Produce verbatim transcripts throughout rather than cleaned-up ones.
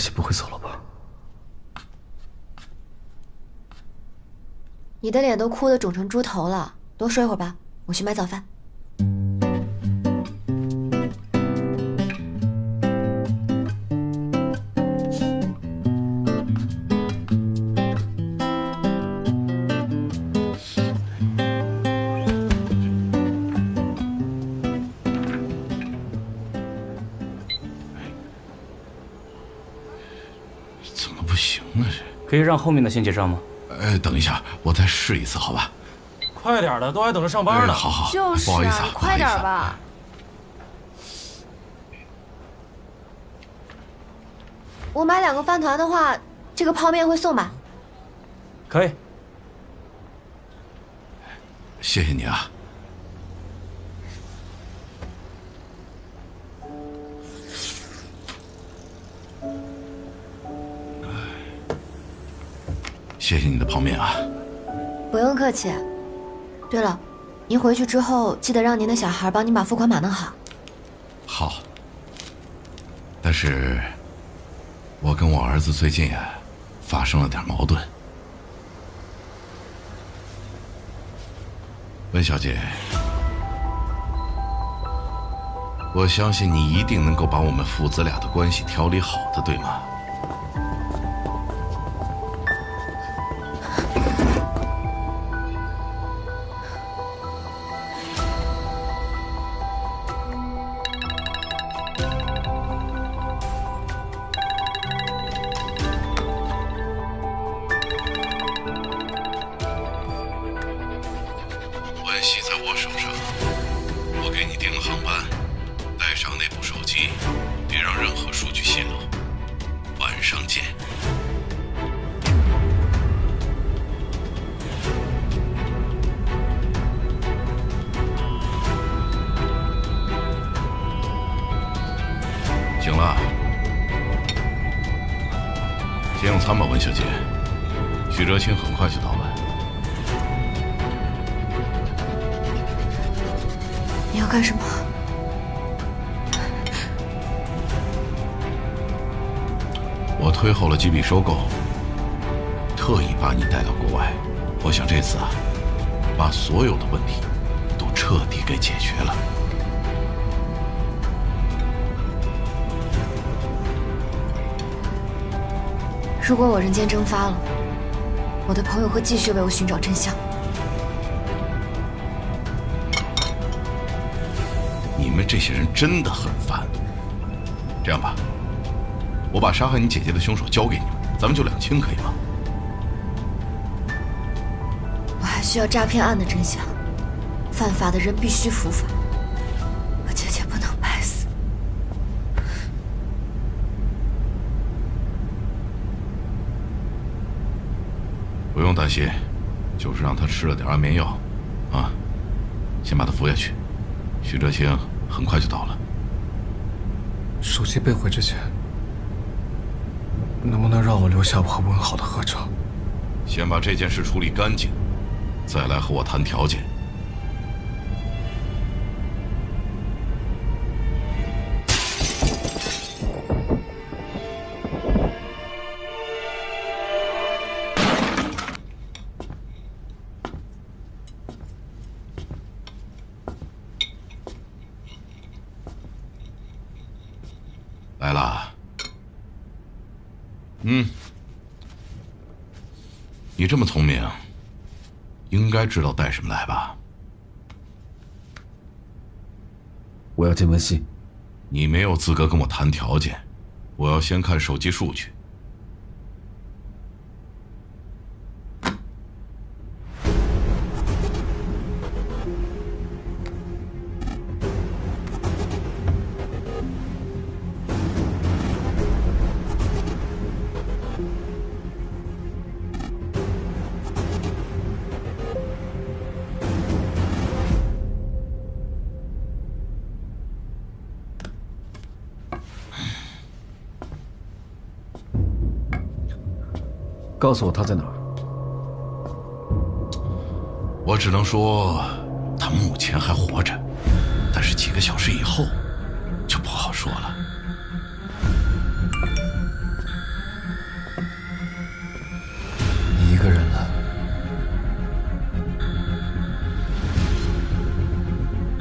西不会走了吧？你的脸都哭得肿成猪头了，多睡会儿吧，我去买早饭。 可以让后面的先结账吗？哎，等一下，我再试一次，好吧？快点的，都还等着上班呢。哎、好好，就是、啊、不好意思、啊，快点吧。我买两个饭团的话，这个泡面会送吧？可以。谢谢你啊。谢谢你的泡面啊！不用客气。对了，您回去之后记得让您的小孩帮您把付款码弄好。好。但是，我跟我儿子最近啊，发生了点矛盾。温小姐，我相信你一定能够把我们父子俩的关系调理好的，对吗？ 几笔收购，特意把你带到国外。我想这次啊，把所有的问题都彻底给解决了。如果我人间蒸发了，我的朋友会继续为我寻找真相。你们这些人真的很烦。这样吧。 我把杀害你姐姐的凶手交给你们，咱们就两清，可以吗？我还需要诈骗案的真相，犯法的人必须伏法，我姐姐不能白死。不用担心，就是让她吃了点安眠药，啊，先把她服下去。徐哲清很快就到了。手机被毁之前。 能不能让我留下和文好的合照？先把这件事处理干净，再来和我谈条件。来啦。 嗯，你这么聪明，应该知道带什么来吧？我要见文熙。你没有资格跟我谈条件，我要先看手机数据。告诉我他在哪儿？我只能说，他目前还活着，但是几个小时以后就不好说了。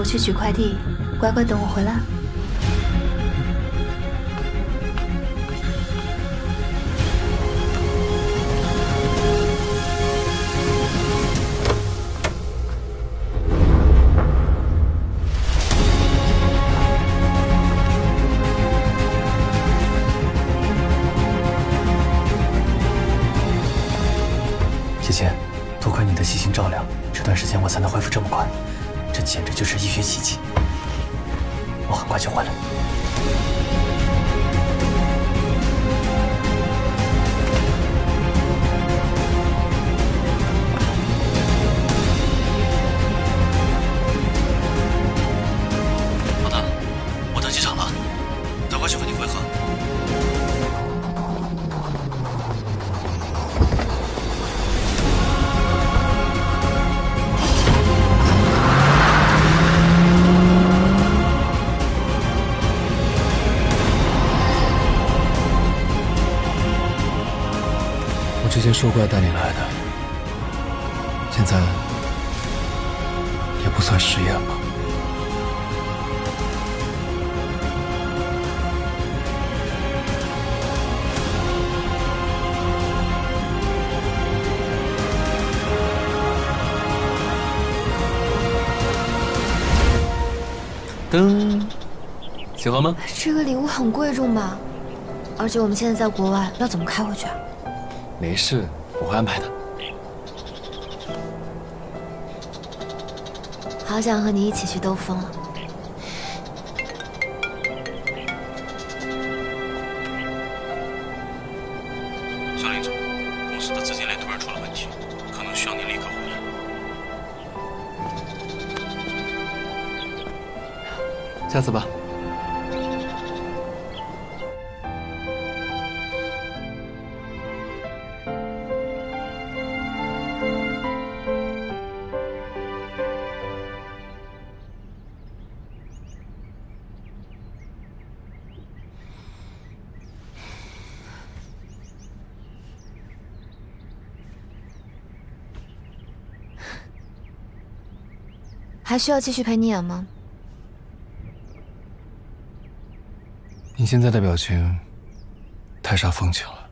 我去取快递，乖乖等我回来。姐姐，多亏你的细心照料，这段时间我才能恢复这么快。 这简直就是医学奇迹！我很快就回来。老大，我到机场了，等会去和你会合。 之前说过要带你来的，现在也不算食言吧。噔，喜欢吗？这个礼物很贵重吧？而且我们现在在国外，要怎么开回去啊？ 没事，我会安排的。好想和你一起去兜风啊！小林总，公司的资金链突然出了问题，可能需要你立刻回来。下次吧。 还需要继续陪你演吗？你现在的表情太煞风景了。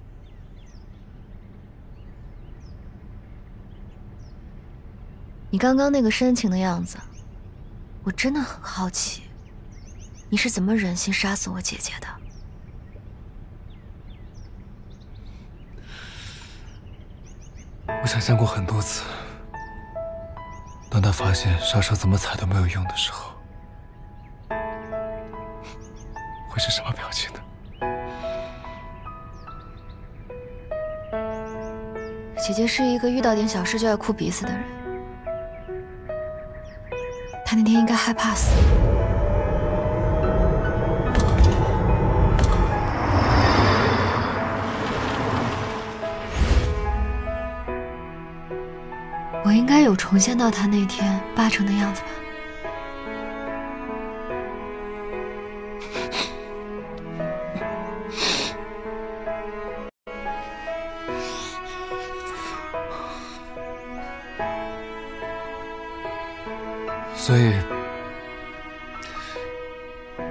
你刚刚那个深情的样子，我真的很好奇，你是怎么忍心杀死我姐姐的？我想象过很多次。 当他发现杀手怎么踩都没有用的时候，会是什么表情呢？姐姐是一个遇到点小事就爱哭鼻子的人，她那天应该害怕死了。 我应该有重现到他那天八成的样子吧。所以，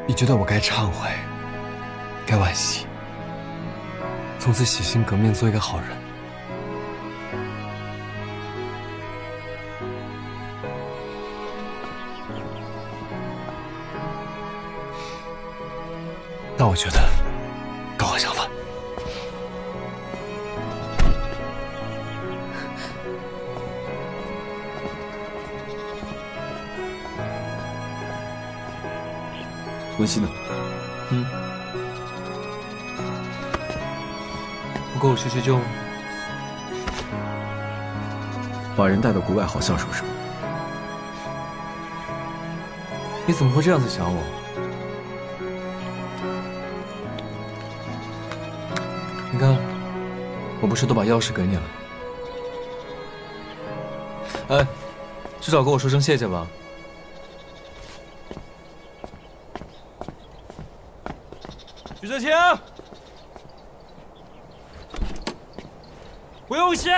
你觉得我该忏悔，该惋惜，从此洗心革面，做一个好人？ 但我觉得，刚好相反。文熙呢？嗯，不跟我叙叙旧吗？把人带到国外好像什么什么？你怎么会这样子想我？ 你看，我不是都把钥匙给你了？哎，至少跟我说声谢谢吧。许哲清，不用谢。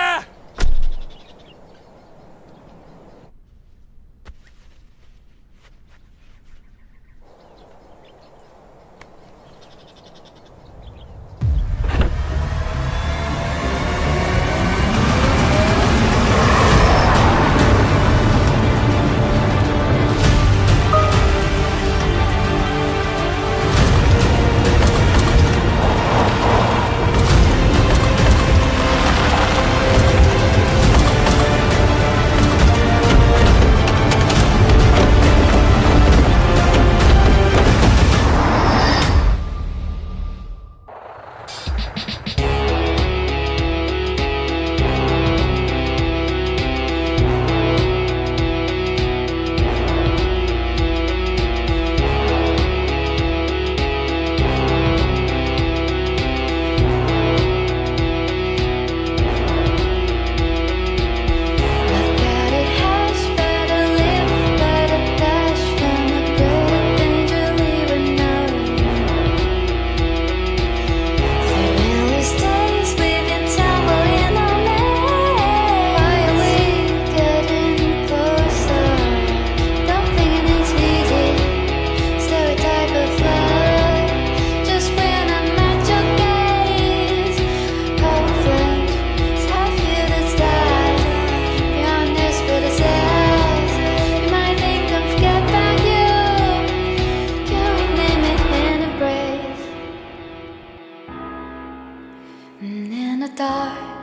in the dark.